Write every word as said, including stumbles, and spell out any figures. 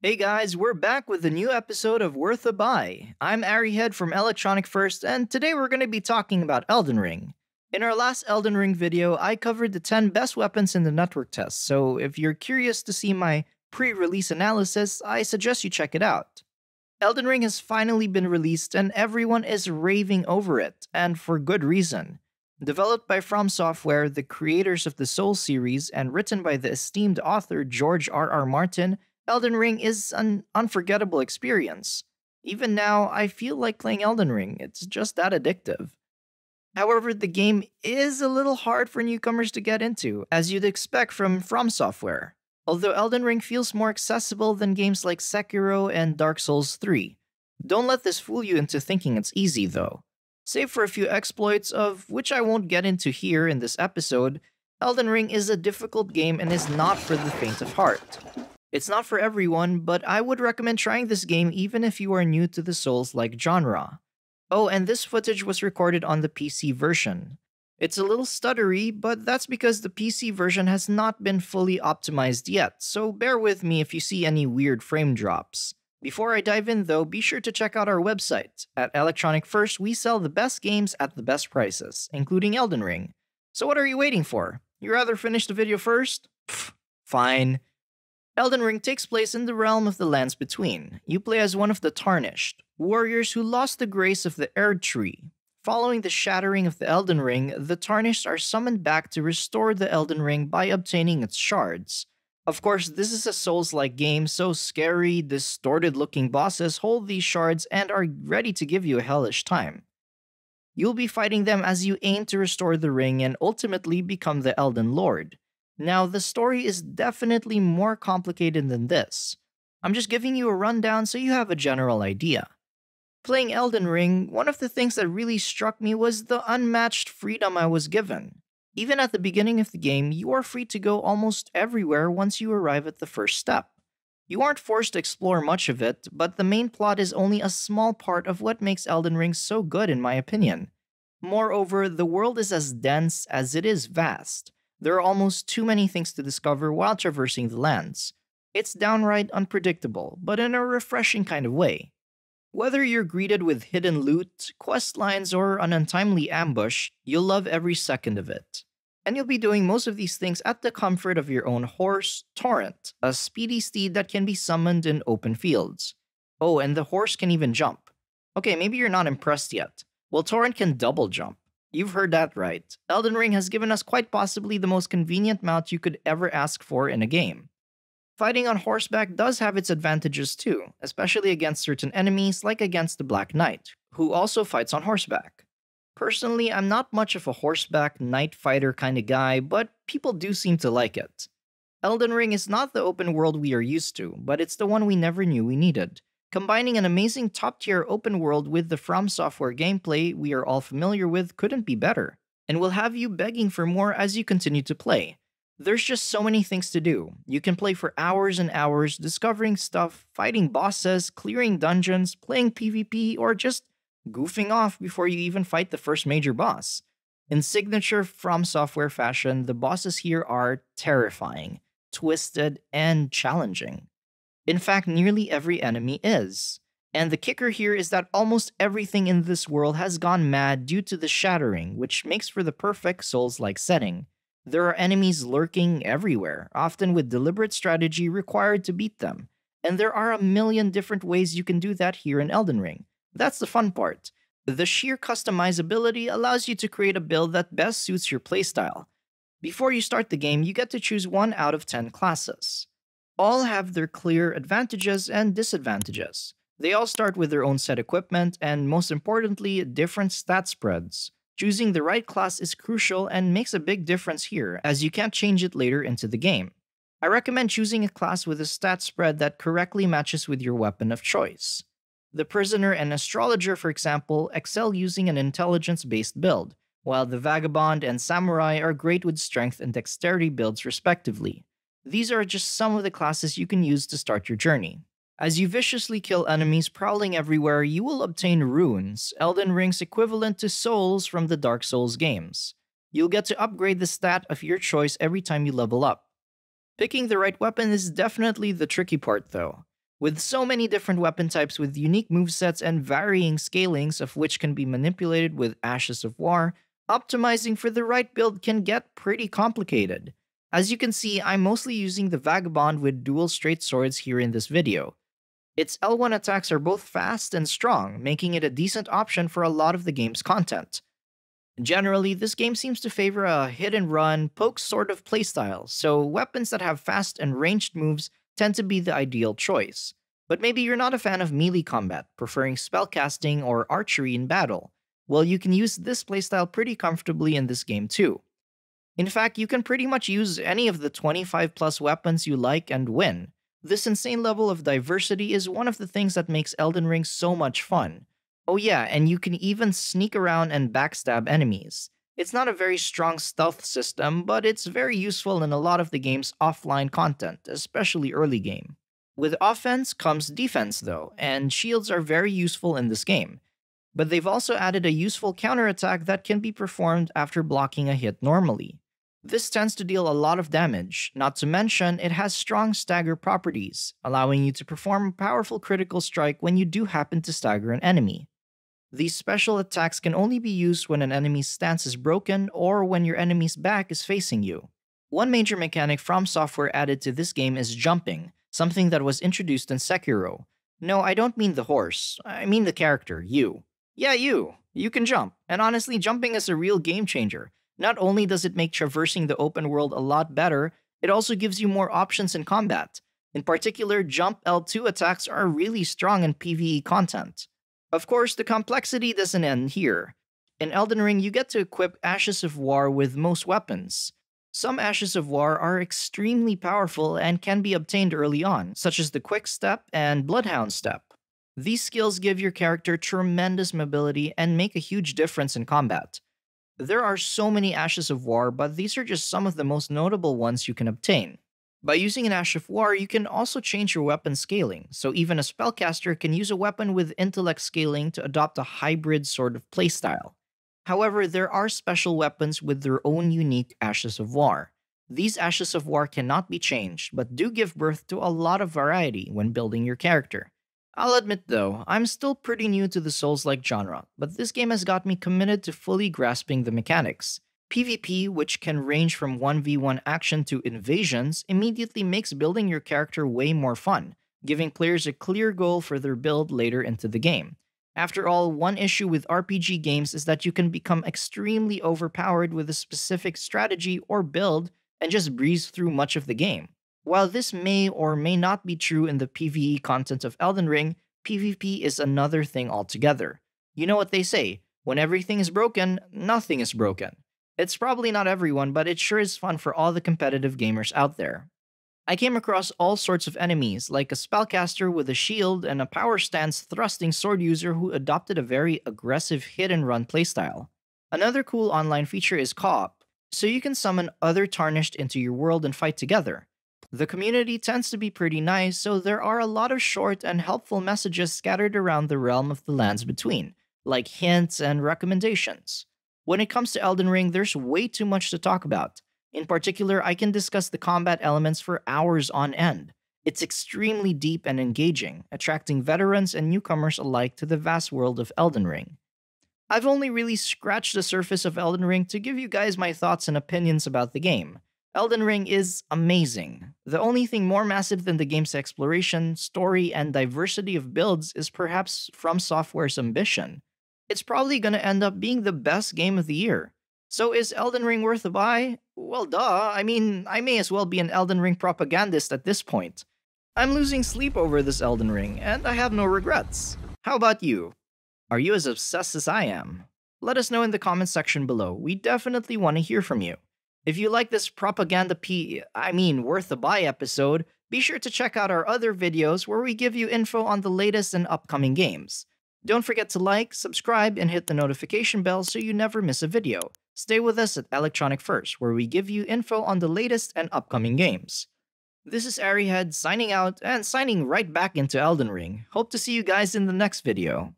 Hey guys, we're back with a new episode of Worth a Buy. I'm Ari Head from Electronic First, and today we're going to be talking about Elden Ring. In our last Elden Ring video, I covered the ten best weapons in the network test, so if you're curious to see my pre-release analysis, I suggest you check it out. Elden Ring has finally been released, and everyone is raving over it, and for good reason. Developed by FromSoftware, the creators of the Souls series, and written by the esteemed author George R R. Martin, Elden Ring is an unforgettable experience. Even now, I feel like playing Elden Ring, it's just that addictive. However, the game is a little hard for newcomers to get into, as you'd expect from FromSoftware. Although Elden Ring feels more accessible than games like Sekiro and Dark Souls three. Don't let this fool you into thinking it's easy though. Save for a few exploits, of which I won't get into here in this episode, Elden Ring is a difficult game and is not for the faint of heart. It's not for everyone, but I would recommend trying this game even if you are new to the Souls-like genre. Oh, and this footage was recorded on the P C version. It's a little stuttery, but that's because the P C version has not been fully optimized yet, so bear with me if you see any weird frame drops. Before I dive in though, be sure to check out our website. At Electronic First, we sell the best games at the best prices, including Elden Ring. So what are you waiting for? You rather finish the video first? Pfft, fine. Elden Ring takes place in the realm of the Lands Between. You play as one of the Tarnished, warriors who lost the grace of the Erdtree. Following the shattering of the Elden Ring, the Tarnished are summoned back to restore the Elden Ring by obtaining its shards. Of course, this is a Souls-like game, so scary, distorted-looking bosses hold these shards and are ready to give you a hellish time. You'll be fighting them as you aim to restore the ring and ultimately become the Elden Lord. Now, the story is definitely more complicated than this. I'm just giving you a rundown so you have a general idea. Playing Elden Ring, one of the things that really struck me was the unmatched freedom I was given. Even at the beginning of the game, you are free to go almost everywhere once you arrive at the first step. You aren't forced to explore much of it, but the main plot is only a small part of what makes Elden Ring so good in my opinion. Moreover, the world is as dense as it is vast. There are almost too many things to discover while traversing the lands. It's downright unpredictable, but in a refreshing kind of way. Whether you're greeted with hidden loot, quest lines, or an untimely ambush, you'll love every second of it. And you'll be doing most of these things at the comfort of your own horse, Torrent, a speedy steed that can be summoned in open fields. Oh, and the horse can even jump. Okay, maybe you're not impressed yet. Well, Torrent can double jump. You've heard that right. Elden Ring has given us quite possibly the most convenient mount you could ever ask for in a game. Fighting on horseback does have its advantages too, especially against certain enemies like against the Black Knight, who also fights on horseback. Personally, I'm not much of a horseback knight fighter kind of guy, but people do seem to like it. Elden Ring is not the open world we are used to, but it's the one we never knew we needed. Combining an amazing top-tier open world with the FromSoftware gameplay we are all familiar with couldn't be better, and will have you begging for more as you continue to play. There's just so many things to do. You can play for hours and hours, discovering stuff, fighting bosses, clearing dungeons, playing PvP, or just goofing off before you even fight the first major boss. In signature FromSoftware fashion, the bosses here are terrifying, twisted, and challenging. In fact, nearly every enemy is. And the kicker here is that almost everything in this world has gone mad due to the shattering, which makes for the perfect Souls-like setting. There are enemies lurking everywhere, often with deliberate strategy required to beat them. And there are a million different ways you can do that here in Elden Ring. That's the fun part. The sheer customizability allows you to create a build that best suits your playstyle. Before you start the game, you get to choose one out of ten classes. All have their clear advantages and disadvantages. They all start with their own set equipment and, most importantly, different stat spreads. Choosing the right class is crucial and makes a big difference here, as you can't change it later into the game. I recommend choosing a class with a stat spread that correctly matches with your weapon of choice. The Prisoner and Astrologer, for example, excel using an intelligence-based build, while the Vagabond and Samurai are great with strength and dexterity builds respectively. These are just some of the classes you can use to start your journey. As you viciously kill enemies prowling everywhere, you will obtain runes, Elden Ring's equivalent to souls from the Dark Souls games. You'll get to upgrade the stat of your choice every time you level up. Picking the right weapon is definitely the tricky part though. With so many different weapon types with unique movesets and varying scalings of which can be manipulated with Ashes of War, optimizing for the right build can get pretty complicated. As you can see, I'm mostly using the Vagabond with dual straight swords here in this video. Its L one attacks are both fast and strong, making it a decent option for a lot of the game's content. Generally, this game seems to favor a hit-and-run, poke sort of playstyle, so weapons that have fast and ranged moves tend to be the ideal choice. But maybe you're not a fan of melee combat, preferring spellcasting or archery in battle. Well, you can use this playstyle pretty comfortably in this game too. In fact, you can pretty much use any of the twenty-five plus weapons you like and win. This insane level of diversity is one of the things that makes Elden Ring so much fun. Oh yeah, and you can even sneak around and backstab enemies. It's not a very strong stealth system, but it's very useful in a lot of the game's offline content, especially early game. With offense comes defense though, and shields are very useful in this game. But they've also added a useful counterattack that can be performed after blocking a hit normally. This tends to deal a lot of damage, not to mention it has strong stagger properties, allowing you to perform a powerful critical strike when you do happen to stagger an enemy. These special attacks can only be used when an enemy's stance is broken or when your enemy's back is facing you. One major mechanic FromSoftware added to this game is jumping, something that was introduced in Sekiro. No, I don't mean the horse. I mean the character, you. Yeah, you. You can jump. And honestly, jumping is a real game changer. Not only does it make traversing the open world a lot better, it also gives you more options in combat. In particular, jump L two attacks are really strong in PvE content. Of course, the complexity doesn't end here. In Elden Ring, you get to equip Ashes of War with most weapons. Some Ashes of War are extremely powerful and can be obtained early on, such as the Quick Step and Bloodhound Step. These skills give your character tremendous mobility and make a huge difference in combat. There are so many Ashes of War, but these are just some of the most notable ones you can obtain. By using an Ash of War, you can also change your weapon scaling, so even a spellcaster can use a weapon with intellect scaling to adopt a hybrid sort of playstyle. However, there are special weapons with their own unique Ashes of War. These Ashes of War cannot be changed, but do give birth to a lot of variety when building your character. I'll admit though, I'm still pretty new to the Souls-like genre, but this game has got me committed to fully grasping the mechanics. PvP, which can range from one v one action to invasions, immediately makes building your character way more fun, giving players a clear goal for their build later into the game. After all, one issue with R P G games is that you can become extremely overpowered with a specific strategy or build and just breeze through much of the game. While this may or may not be true in the PvE content of Elden Ring, PvP is another thing altogether. You know what they say, when everything is broken, nothing is broken. It's probably not everyone, but it sure is fun for all the competitive gamers out there. I came across all sorts of enemies, like a spellcaster with a shield and a power stance thrusting sword user who adopted a very aggressive hit-and-run playstyle. Another cool online feature is co-op, so you can summon other Tarnished into your world and fight together. The community tends to be pretty nice, so there are a lot of short and helpful messages scattered around the realm of the Lands Between, like hints and recommendations. When it comes to Elden Ring, there's way too much to talk about. In particular, I can discuss the combat elements for hours on end. It's extremely deep and engaging, attracting veterans and newcomers alike to the vast world of Elden Ring. I've only really scratched the surface of Elden Ring to give you guys my thoughts and opinions about the game. Elden Ring is amazing. The only thing more massive than the game's exploration, story, and diversity of builds is perhaps FromSoftware's ambition. It's probably going to end up being the best game of the year. So is Elden Ring worth a buy? Well duh, I mean, I may as well be an Elden Ring propagandist at this point. I'm losing sleep over this Elden Ring, and I have no regrets. How about you? Are you as obsessed as I am? Let us know in the comments section below, we definitely want to hear from you. If you like this propaganda p- I mean worth a buy episode, be sure to check out our other videos where we give you info on the latest and upcoming games. Don't forget to like, subscribe, and hit the notification bell so you never miss a video. Stay with us at Electronic First, where we give you info on the latest and upcoming games. This is Ari Head signing out and signing right back into Elden Ring. Hope to see you guys in the next video.